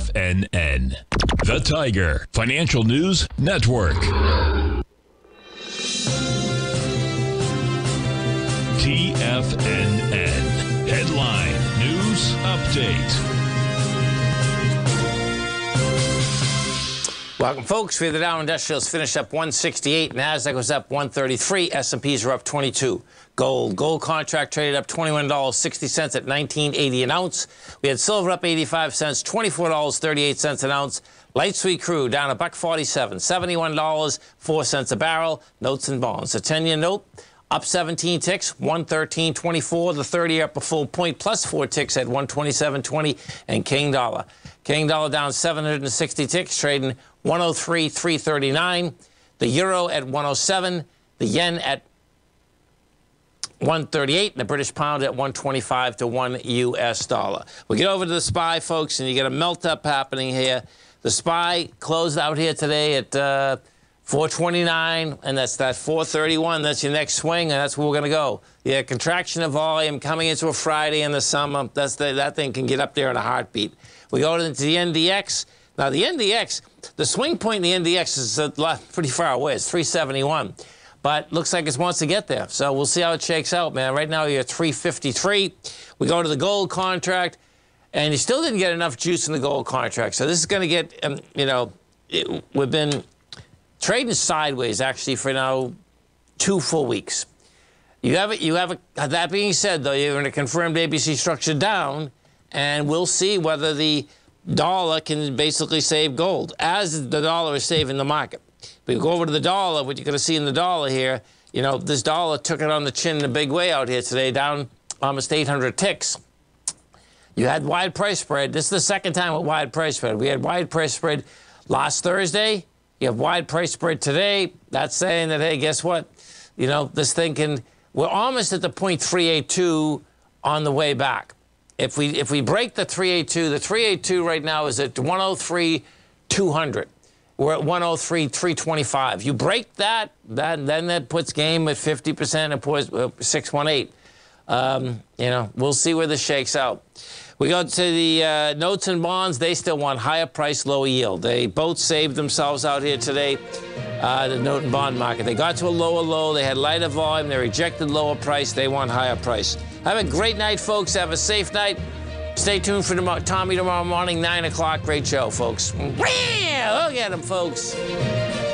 TFNN, the Tiger Financial News Network. TFNN Headline News Update. Welcome, folks. We have the Dow Industrials finished up 168. NASDAQ was up 133. S&Ps were up 22. Gold contract traded up $21.60 at $19.80 an ounce. We had silver up 85 cents, $24.38 an ounce. Light Sweet Crude down $1.47, $71.04 a barrel. Notes and bonds. A 10-year note up 17 ticks, 113.24. The 30-year up a full point, plus 4 ticks at 127.20. And King dollar down 760 ticks, trading 103.339. The euro at 107. The yen at 138, and the British pound at 125 to $1. We get over to the SPY, folks, and you get a melt-up happening here. The SPY closed out here today at 429, and that's that 431. That's your next swing, and that's where we're going to go. Yeah, contraction of volume coming into a Friday in the summer. That thing can get up there in a heartbeat. We go into the NDX. Now, the NDX, the swing point in the NDX is pretty far away. It's 371. But looks like it wants to get there. So we'll see how it shakes out, man. Right now you're at 353. We go to the gold contract, and you still didn't get enough juice in the gold contract. So this is going to get, we've been trading sideways actually for now 2 full weeks. That being said, though, you're in a confirmed ABC structure down, and we'll see whether the dollar can basically save gold as the dollar is saving the market. But you go over to the dollar, what you're going to see in the dollar here, you know, this dollar took it on the chin in a big way out here today, down almost 800 ticks. You had wide price spread. This is the second time with wide price spread. We had wide price spread last Thursday. You have wide price spread today. That's saying that, hey, guess what? You know, this thing can, we're almost at the 0.382 on the way back. If we break the 382, the 382 right now is at 103.200. We're at 103.325. You break that, then that puts game at 50% and puts 618. We'll see where this shakes out. We go to the notes and bonds. They still want higher price, lower yield. They both saved themselves out here today, the note and bond market. They got to a lower low. They had lighter volume. They rejected lower price. They want higher price. Have a great night, folks. Have a safe night. Stay tuned for Tommy tomorrow morning, 9 o'clock. Great show, folks. Look at him, folks.